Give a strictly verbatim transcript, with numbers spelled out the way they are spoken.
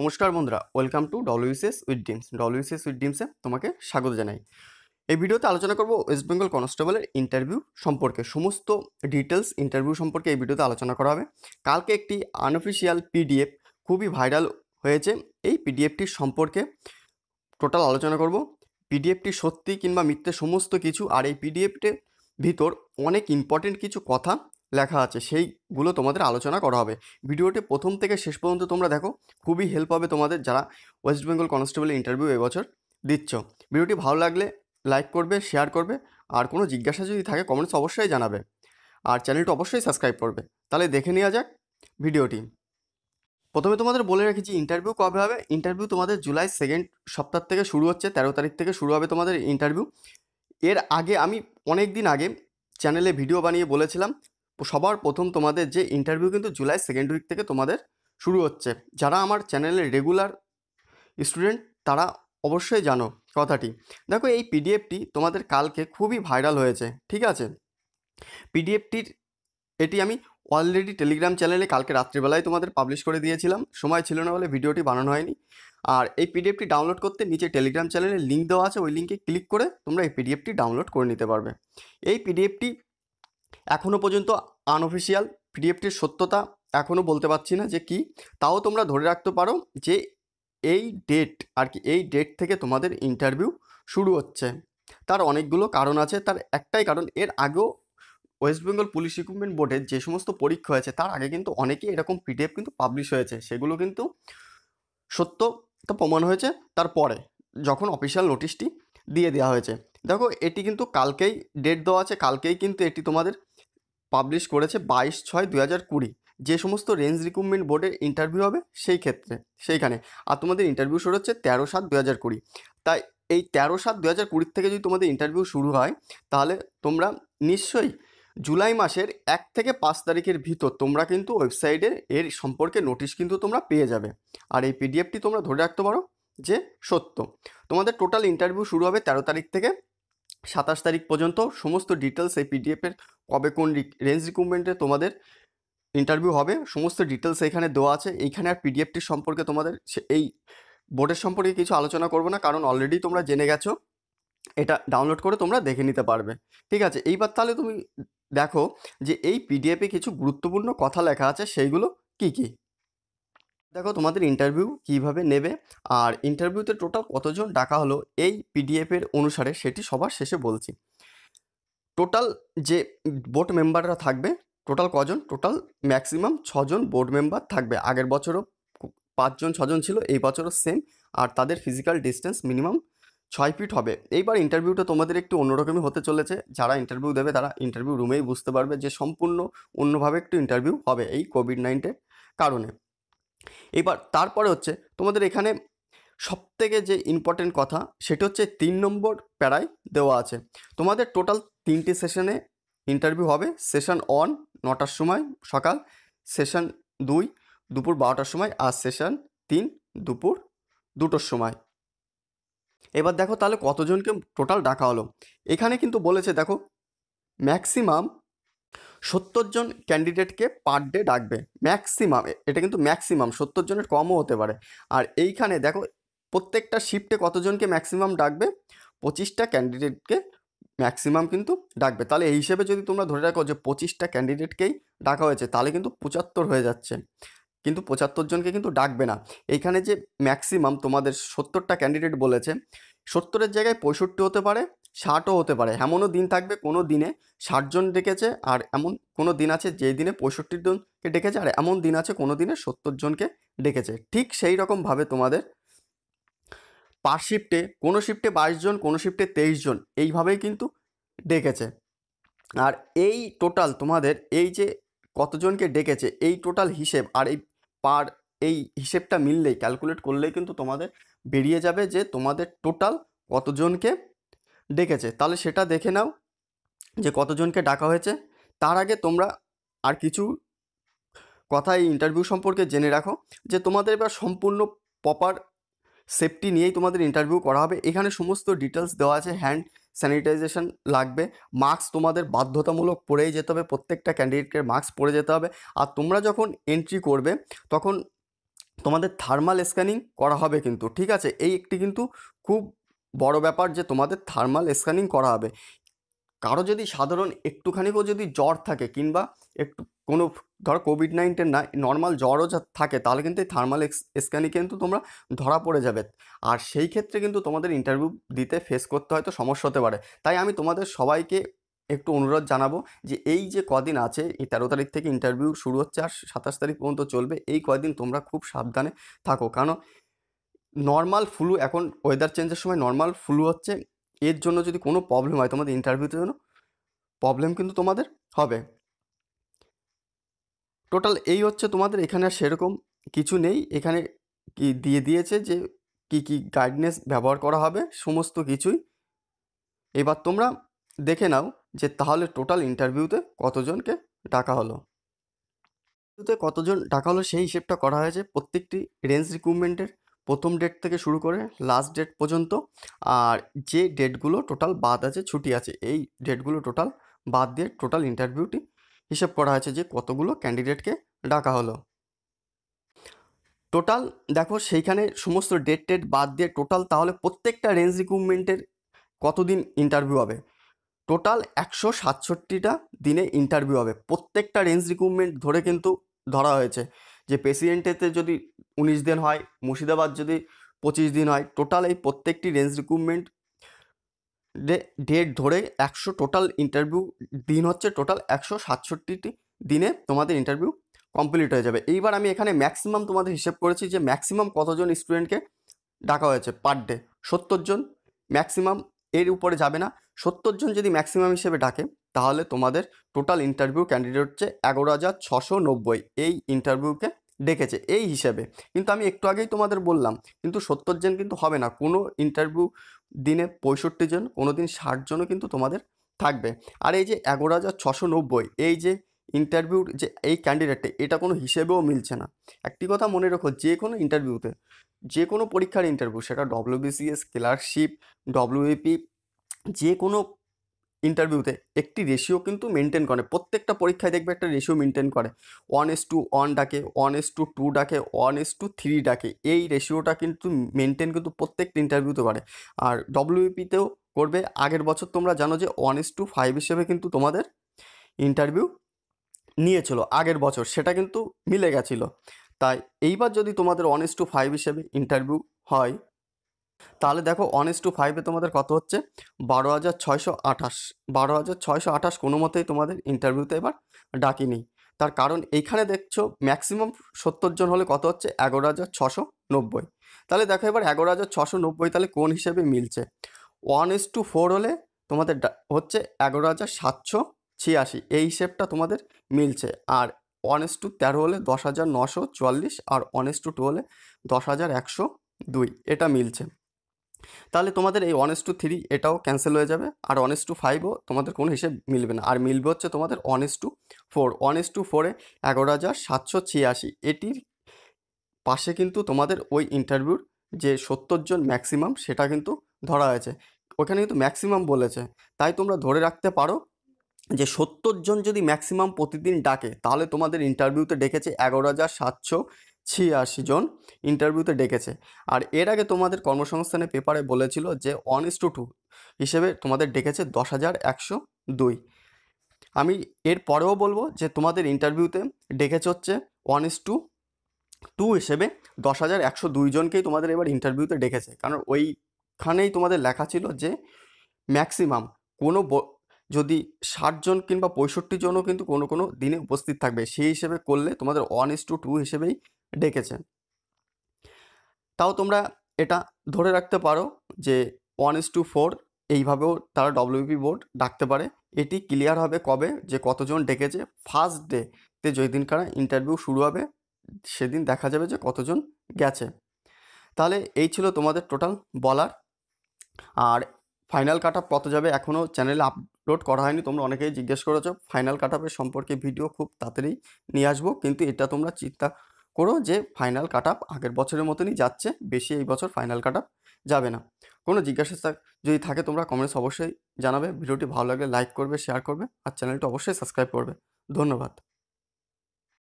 नमस्कार बंधुरा welcome to WBCS with dreams. WBCS with dreams तुम्हें स्वागत जानाई। এই ভিডিওতে আলোচনা করব ওয়েস্ট বেঙ্গল কনস্টেবলের ইন্টারভিউ সম্পর্কে। সমস্ত ডিটেলস ইন্টারভিউ সম্পর্কে এই ভিডিওতে আলোচনা করা হবে। কালকে একটি আনঅফিশিয়াল পিডিএফ খুবই ভাইরাল হয়েছে, এই পিডিএফটির সম্পর্কে টোটাল আলোচনা করব। পিডিএফটি সত্যি কিংবা মিথ্যে সমস্ত কিছু, আর এই পিডিএফটির ভিতর অনেক ইম্পর্টেন্ট কিছু কথা লেখা আছে, সেইগুলো তোমাদের আলোচনা করা হবে। ভিডিওটি প্রথম থেকে শেষ পর্যন্ত তোমরা দেখো, খুবই হেল্প হবে তোমাদের যারা ওয়েস্ট বেঙ্গল কনস্টেবলের ইন্টারভিউ এবছর দিচ্ছ। ভিডিওটি ভালো লাগলে লাইক করবে, শেয়ার করবে, আর কোনো জিজ্ঞাসা যদি থাকে কমেন্টস অবশ্যই জানাবে, আর চ্যানেলটি অবশ্যই সাবস্ক্রাইব করবে। তাহলে দেখে নেওয়া যাক ভিডিওটি। প্রথমে তোমাদের বলে রেখেছি ইন্টারভিউ কবে হবে। ইন্টারভিউ তোমাদের জুলাই সেকেন্ড সপ্তাহ থেকে শুরু হচ্ছে, তেরো তারিখ থেকে শুরু হবে তোমাদের ইন্টারভিউ। এর আগে আমি অনেক দিন আগে চ্যানেলে ভিডিও বানিয়ে বলেছিলাম সবার প্রথম তোমাদের যে ইন্টারভিউ কিন্তু জুলাই সেকেন্ড উইক থেকে তোমাদের শুরু হচ্ছে। যারা আমার চ্যানেলের রেগুলার স্টুডেন্ট তারা অবশ্যই জানো কথাটি। দেখো এই পিডিএফটি তোমাদের কালকে খুবই ভাইরাল হয়েছে, ঠিক আছে। পিডিএফটির এটি আমি অলরেডি টেলিগ্রাম চ্যানেলে কালকে রাত্রিবেলায় তোমাদের পাবলিশ করে দিয়েছিলাম, সময় ছিল না বলে ভিডিওটি বানানো হয়নি। আর এই পিডিএফটি ডাউনলোড করতে নিচে টেলিগ্রাম চ্যানেলের লিঙ্ক দেওয়া আছে, ওই লিঙ্কে ক্লিক করে তোমরা এই পিডিএফটি ডাউনলোড করে নিতে পারবে। এই পিডিএফটি এখনও পর্যন্ত আনঅফিশিয়াল, পিডিএফটির সত্যতা এখনও বলতে পারছি না যে কি, তাও তোমরা ধরে রাখতে পারো যে এই ডেট আর কি, এই ডেট থেকে তোমাদের ইন্টারভিউ শুরু হচ্ছে। তার অনেকগুলো কারণ আছে, তার একটাই কারণ এর আগেও ওয়েস্ট বেঙ্গল পুলিশ রিক্রুটমেন্ট বোর্ডের যে সমস্ত পরীক্ষা হয়েছে তার আগে কিন্তু অনেকেই এরকম পিডিএফ কিন্তু পাবলিশ হয়েছে, সেগুলো কিন্তু সত্য তো প্রমাণ হয়েছে তারপরে যখন অফিসিয়াল নোটিশটি দিয়ে দেওয়া হয়েছে। দেখো এটি কিন্তু কালকেই ডেট দেওয়া আছে, কালকেই কিন্তু এটি তোমাদের পাবলিশ করেছে বাইশ ছয় দুই হাজার কুড়ি যে সমস্ত রেঞ্জ রিক্রুটমেন্ট বোর্ডের ইন্টারভিউ হবে সেই ক্ষেত্রে সেইখানে। আর তোমাদের ইন্টারভিউ শুরু হচ্ছে তেরো সাত দু হাজার কুড়ি তাই এই তেরো সাত দু হাজার কুড়ির থেকে যদি তোমাদের ইন্টারভিউ শুরু হয় তাহলে তোমরা নিশ্চয়ই জুলাই মাসের এক থেকে পাঁচ তারিখের ভিতর তোমরা কিন্তু ওয়েবসাইটে এর সম্পর্কে নোটিশ কিন্তু তোমরা পেয়ে যাবে। আর এই পিডিএফটি তোমরা ধরে রাখতে পারো যে সত্য। তোমাদের টোটাল ইন্টারভিউ শুরু হবে তেরো তারিখ থেকে সাতাশ তারিখ পর্যন্ত। সমস্ত ডিটেলস এই পিডিএফের কবে কোন রেঞ্জ রিক্রুটমেন্টে তোমাদের ইন্টারভিউ হবে সমস্ত ডিটেলস এখানে দেওয়া আছে। এইখানে আর পিডিএফটির সম্পর্কে তোমাদের এই বোর্ডের সম্পর্কে কিছু আলোচনা করব না, কারণ অলরেডি তোমরা জেনে গেছো, এটা ডাউনলোড করে তোমরা দেখে নিতে পারবে, ঠিক আছে। এইবার তাহলে তুমি দেখো যে এই পিডিএফে কিছু গুরুত্বপূর্ণ কথা লেখা আছে, সেইগুলো কি কি। দেখো তোমাদের ইন্টারভিউ কিভাবে নেবে আর ইন্টারভিউতে টোটাল কতজন ডাকা হলো এই পিডিএফের অনুসারে সেটি সবার শেষে বলছি। টোটাল যে বোর্ড মেম্বাররা থাকবে টোটাল কজন, টোটাল ম্যাক্সিমাম ছজন বোর্ড মেম্বার থাকবে। আগের বছরও পাঁচজন ছজন ছিল, এই বছরও সেম। আর তাদের ফিজিক্যাল ডিস্টেন্স মিনিমাম ছয় ফিট হবে। এইবার ইন্টারভিউটা তোমাদের একটু অন্যরকমই হতে চলেছে, যারা ইন্টারভিউ দেবে তারা ইন্টারভিউ রুমেই বুঝতে পারবে যে সম্পূর্ণ অন্যভাবে একটু ইন্টারভিউ হবে এই কোভিড নাইন্টিনের কারণে। এবার তারপরে হচ্ছে তোমাদের এখানে সবথেকে যে ইম্পর্টেন্ট কথা সেটা হচ্ছে তিন নম্বর প্যারায় দেওয়া আছে। তোমাদের টোটাল তিনটি সেশনে ইন্টারভিউ হবে। সেশন ওয়ান নটার সময় সকাল, সেশন দুই দুপুর বারোটার সময়, আর সেশন তিন দুপুর দুটোর সময়। এবার দেখো তাহলে কতজনকে টোটাল ডাকা হলো। এখানে কিন্তু বলেছে দেখো ম্যাক্সিমাম সত্তর জন ক্যান্ডিডেটকে পার ডে ডাকবে, ম্যাক্সিমাম। এটা কিন্তু ম্যাক্সিমাম, সত্তর জনের কমও হতে পারে। আর এইখানে দেখো প্রত্যেকটা শিফটে কতজনকে ম্যাক্সিমাম ডাকবে, পঁচিশটা ক্যান্ডিডেটকে ম্যাক্সিমাম কিন্তু ডাকবে। তাহলে এই হিসেবে যদি তোমরা ধরে রাখো যে পঁচিশটা ক্যান্ডিডেটকেই ডাকা হয়েছে তাহলে কিন্তু পঁচাত্তর হয়ে যাচ্ছে, কিন্তু পঁচাত্তর জনকে কিন্তু ডাকবে না। এইখানে যে ম্যাক্সিমাম তোমাদের সত্তরটা ক্যান্ডিডেট বলেছে, সত্তরের জায়গায় পঁয়ষট্টি হতে পারে, ষাটও হতে পারে। এমনও দিন থাকবে কোনো দিনে ষাট জন ডেকেছে, আর এমন কোনো দিন আছে যেই দিনে পঁয়ষট্টি জনকে ডেকেছে, আর এমন দিন আছে কোনো দিনে সত্তর জনকে ডেকেছে। ঠিক সেই রকমভাবে তোমাদের পার শিফটে কোনো শিফটে বাইশ জন, কোনো শিফটে তেইশ জন, এইভাবেই কিন্তু ডেকেছে। আর এই টোটাল তোমাদের এই যে কতজনকে ডেকেছে এই টোটাল হিসেব আর এই পার এই হিসেবটা মিললেই ক্যালকুলেট করলেই কিন্তু তোমাদের বেরিয়ে যাবে যে তোমাদের টোটাল কতজনকে ডেকেছে। তাহলে সেটা দেখে নাও যে কতজনকে ডাকা হয়েছে। তার আগে তোমরা আর কিছু কথা এই ইন্টারভিউ সম্পর্কে জেনে রাখো যে তোমাদের এবার সম্পূর্ণ প্রপার সেফটি নিয়েই তোমাদের ইন্টারভিউ করা হবে। এখানে সমস্ত ডিটেলস দেওয়া আছে। হ্যান্ড স্যানিটাইজেশন লাগবে, মাস্ক তোমাদের বাধ্যতামূলক পরেই যেতে হবে, প্রত্যেকটা ক্যান্ডিডেটকে মাস্ক পরে যেতে হবে। আর তোমরা যখন এন্ট্রি করবে তখন তোমাদের থার্মাল স্ক্যানিং করা হবে কিন্তু, ঠিক আছে। এই একটি কিন্তু খুব বড় ব্যাপার যে তোমাদের থার্মাল স্ক্যানিং করা হবে। কারো যদি সাধারণ একটুখানিও যদি জ্বর থাকে কিংবা একটু কোনো ধর কোভিড নাইন্টিন না নর্মাল জ্বরও থাকে, তাহলে কিন্তু এই থার্মাল স্ক্যানে কিন্তু তোমরা ধরা পড়ে যাবে। আর সেই ক্ষেত্রে কিন্তু তোমাদের ইন্টারভিউ দিতে ফেস করতে হয়তো সমস্যা হতে পারে। তাই আমি তোমাদের সবাইকে একটু অনুরোধ জানাবো যে এই যে কদিন আছে, এই তেরো তারিখ থেকে ইন্টারভিউ শুরু হচ্ছে আর সাতাশ তারিখ পর্যন্ত চলবে, এই কদিন তোমরা খুব সাবধানে থাকো। কারণ নর্মাল ফ্লু এখন ওয়েদার চেঞ্জের সময় নর্মাল ফ্লু হচ্ছে, এর জন্য যদি কোনো প্রবলেম হয় তোমাদের ইন্টারভিউতে জন্য প্রবলেম কিন্তু তোমাদের হবে। টোটাল এই হচ্ছে তোমাদের, এখানে আর সেরকম কিছু নেই, এখানে কি দিয়ে দিয়েছে যে কি কি গাইডনেস ব্যবহার করা হবে সমস্ত কিছুই। এবার তোমরা দেখে নাও যে তাহলে টোটাল ইন্টারভিউতে কতজনকে ডাকা হলো, ইন্টারভিউতে কতজন ডাকা হলো সেই হিসেবটা করা হয়েছে প্রত্যেকটি রেঞ্জ রিক্রুটমেন্টের প্রথম ডেট থেকে শুরু করে লাস্ট ডেট পর্যন্ত। আর যে ডেটগুলো টোটাল বাদ আছে, ছুটি আছে, এই ডেটগুলো টোটাল বাদ দিয়ে টোটাল ইন্টারভিউটি হিসেব করা হয়েছে যে কতগুলো ক্যান্ডিডেটকে ডাকা হলো টোটাল। দেখো সেইখানে সমস্ত ডেট টেট বাদ দিয়ে টোটাল তাহলে প্রত্যেকটা রেঞ্জ রিক্রুটমেন্টের কতদিন ইন্টারভিউ হবে, টোটাল একশো সাতষট্টিটা দিনে ইন্টারভিউ হবে। প্রত্যেকটা রেঞ্জ রিক্রুটমেন্ট ধরে কিন্তু ধরা হয়েছে যে প্রেসিডেন্টেতে যদি উনিশ দিন হয়, মুর্শিদাবাদ যদি পঁচিশ দিন হয়, টোটাল এই প্রত্যেকটি রেঞ্জ রিক্রুটমেন্ট ডেট ধরে একশো টোটাল ইন্টারভিউ দিন হচ্ছে, টোটাল একশো সাতষট্টিটি দিনে তোমাদের ইন্টারভিউ কমপ্লিট হয়ে যাবে। এইবার আমি এখানে ম্যাক্সিমাম তোমাদের হিসেব করেছি যে ম্যাক্সিমাম কতজন স্টুডেন্টকে ডাকা হয়েছে পার ডে, সত্তর জন ম্যাক্সিমাম, এর উপরে যাবে না। সত্তর জন যদি ম্যাক্সিমাম হিসেবে ডাকে তাহলে তোমাদের টোটাল ইন্টারভিউ ক্যান্ডিডেট হচ্ছে এগারো হাজার ছশো নব্বই এই ইন্টারভিউকে ডেকেছে এই হিসেবে। কিন্তু আমি একটু আগেই তোমাদের বললাম কিন্তু সত্তর জন কিন্তু হবে না, কোনো ইন্টারভিউ দিনে পঁয়ষট্টি জন, কোনো দিন ষাট জনও কিন্তু তোমাদের থাকবে। আর এই যে এগারো হাজার ছশো নব্বই এই যে ইন্টারভিউর যে এই ক্যান্ডিডেটে এটা কোনো হিসেবেও মিলছে না। একটি কথা মনে রেখো, যে কোনো ইন্টারভিউতে, যে কোনো পরীক্ষার ইন্টারভিউ, সেটা ডব্লিউবিসিএস, স্কলারশিপ, ডব্লিউএপি, যে কোনো ইন্টারভিউতে একটি রেশিও কিন্তু মেনটেন করে। প্রত্যেকটা পরীক্ষায় দেখবে একটা রেশিও মেনটেন করে, ওয়ান এস টু ওয়ান ডাকে, ওয়ান এস টু টু ডাকে, ওয়ান এস টু থ্রি ডাকে, এই রেশিওটা কিন্তু মেনটেন কিন্তু প্রত্যেকটা ইন্টারভিউতে করে। আর ডব্লিউপিতেও করবে, আগের বছর তোমরা জানো যে ওয়ান এস টু ফাইভ হিসেবে কিন্তু তোমাদের ইন্টারভিউ নিয়েছিল আগের বছর, সেটা কিন্তু মিলে গেছিলো। তাই এইবার যদি তোমাদের ওয়ান এস টু ফাইভ হিসেবে ইন্টারভিউ হয় তাহলে দেখো ওয়ান এস টু ফাইভে তোমাদের কত হচ্ছে বারো হাজার ছয়শো আঠাশ বারো হাজার ছয়শো আঠাশ কোনো মতেই তোমাদের ইন্টারভিউতে এবার ডাকিনি। তার কারণ এইখানে দেখছো ম্যাক্সিমাম সত্তর জন হলে কত হচ্ছে এগারো হাজার ছশো নব্বই তাহলে দেখো এবার এগারো হাজার ছশো নব্বই তাহলে কোন হিসেবে মিলছে, ওয়ান এস টু ফোর হলে তোমাদের হচ্ছে এগারো হাজার সাতশো ছিয়াশি এই হিসেবটা তোমাদের মিলছে। আর ওয়ান এস টু তেরো হলে দশ হাজার নশো চুয়াল্লিশ আর ওয়ান এস টু টু হলে দশ হাজার একশো দুই এটা মিলছে। তাহলে তোমাদের এই ওয়ান এস টু থ্রি এটাও ক্যান্সেল হয়ে যাবে, আর ওয়ান এস টু ফাইভও তোমাদের কোনো হিসেব মিলবে না। আর মিলবে হচ্ছে তোমাদের one is to four one is to ফোরে এগারো হাজার সাতশো ছিয়াশি এটির পাশে কিন্তু তোমাদের ওই ইন্টারভিউর যে সত্তর জন ম্যাক্সিমাম সেটা কিন্তু ধরা হয়েছে, ওখানে কিন্তু ম্যাক্সিমাম বলেছে। তাই তোমরা ধরে রাখতে পারো যে সত্তর জন যদি ম্যাক্সিমাম প্রতিদিন ডাকে তাহলে তোমাদের ইন্টারভিউতে ডেকেছে এগারো হাজার সাতশো ছিয়াশি জন ইন্টারভিউতে ডেকেছে। আর এর আগে তোমাদের কর্মসংস্থানে পেপারে বলেছিল যে ওয়ান ইস টু টু হিসেবে তোমাদের ডেকেছে দশ হাজার একশো দুই আমি এর পরেও বলবো যে তোমাদের ইন্টারভিউতে ডেকেছে হচ্ছে ওয়ান ইস টু টু হিসেবে দশ হাজার একশো দুই জনকেই তোমাদের এবার ইন্টারভিউতে ডেকেছে। কারণ ওইখানেই তোমাদের লেখা ছিল যে ম্যাক্সিমাম কোনো যদি ষাট জন কিংবা পঁয়ষট্টি জনও কিন্তু কোনো কোনো দিনে উপস্থিত থাকবে, সেই হিসেবে করলে তোমাদের ওয়ান ইস টু টু হিসেবেই ডেকেছে। তাও তোমরা এটা ধরে রাখতে পারো যে ওয়ান ইস টু ফোর এইভাবেও তারা ডব্লিউপি বোর্ড ডাকতে পারে। এটি ক্লিয়ার হবে কবে যে কতজন ডেকেছে, ফার্স্ট ডে তে যেদিন কারা ইন্টারভিউ শুরু হবে সেদিন দেখা যাবে যে কতজন গেছে। তাহলে এই ছিল তোমাদের টোটাল বলার। আর ফাইনাল কাট আপ কত যাবে এখনও চ্যানেলে আপলোড করা হয়নি, তোমরা অনেকেই জিজ্ঞেস করেছো। ফাইনাল কাট আপের সম্পর্কে ভিডিও খুব তাড়াতাড়ি নিয়ে আসবো, কিন্তু এটা তোমরা চিন্তা করো যে ফাইনাল কাট আপ আগের বছরের মতনই যাচ্ছে, বেশি এই বছর ফাইনাল কাট আপ যাবে না। কোনো জিজ্ঞাসা যদি থাকে তোমরা কমেন্টস অবশ্যই জানাবে। ভিডিওটি ভালো লাগলে লাইক করবে, শেয়ার করবে আর চ্যানেলটি অবশ্যই সাবস্ক্রাইব করবে। ধন্যবাদ।